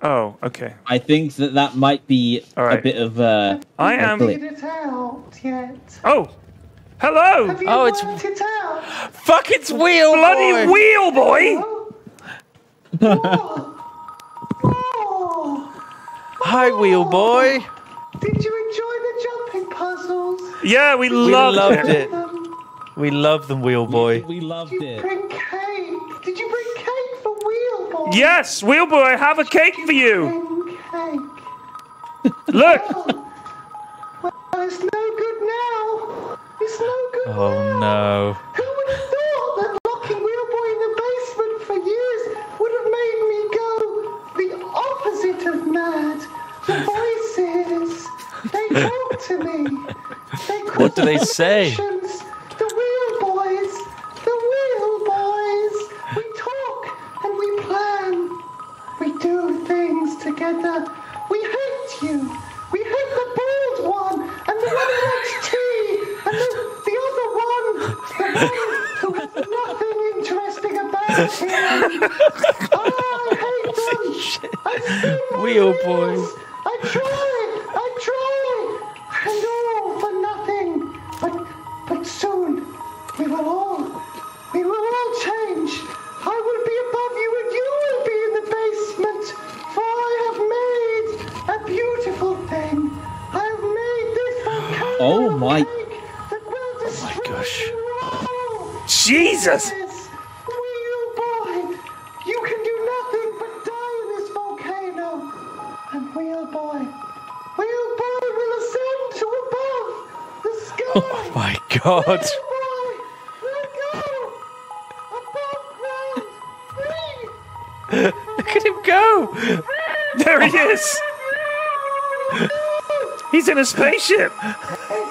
Oh, okay. I think that that might be a bit of I am. It out yet. Oh, hello! Have you it out? Fuck! It's Wheelboy. Bloody Wheelboy! Oh. Oh. Hi, Wheelboy. Did you enjoy the jumping puzzles? Yeah, we loved it. Them? We love them, Wheelboy. We loved it. Did you bring cake? Did you bring cake for Wheelboy? Yes, Wheelboy, I have a cake for you. Cake. Look. Well, it's no good now. It's no good now. Oh no. Who would have thought that locking Wheelboy in the basement for years would have made me go the opposite of mad? The voices, they talk to me. They what do they say? Together. We hate you. We hate the bald one and the one who likes tea and the other one, the one who has nothing interesting about him. I hate them. Wheelboy. I try, and all for nothing. But soon we will all change. I will be above you and you will be in the basement. Beautiful thing. I've made this volcano cake that will destroy you all. Jesus! Wheelboy, you can do nothing but die in this volcano. And Wheelboy will ascend to above the sky. Oh my God! Wheelboy, let go above ground. Free. Look at him go! There he is. He's in a spaceship.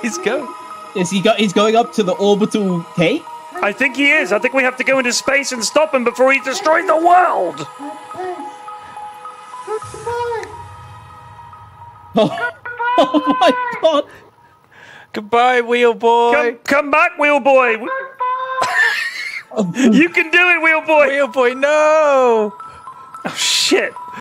He's going. He's going up to the orbital cake. I think he is. I think we have to go into space and stop him before he destroys the world. Oh my God! Goodbye, Wheelboy. Come back, Wheelboy. You can do it, Wheelboy. Wheelboy, no. Oh shit.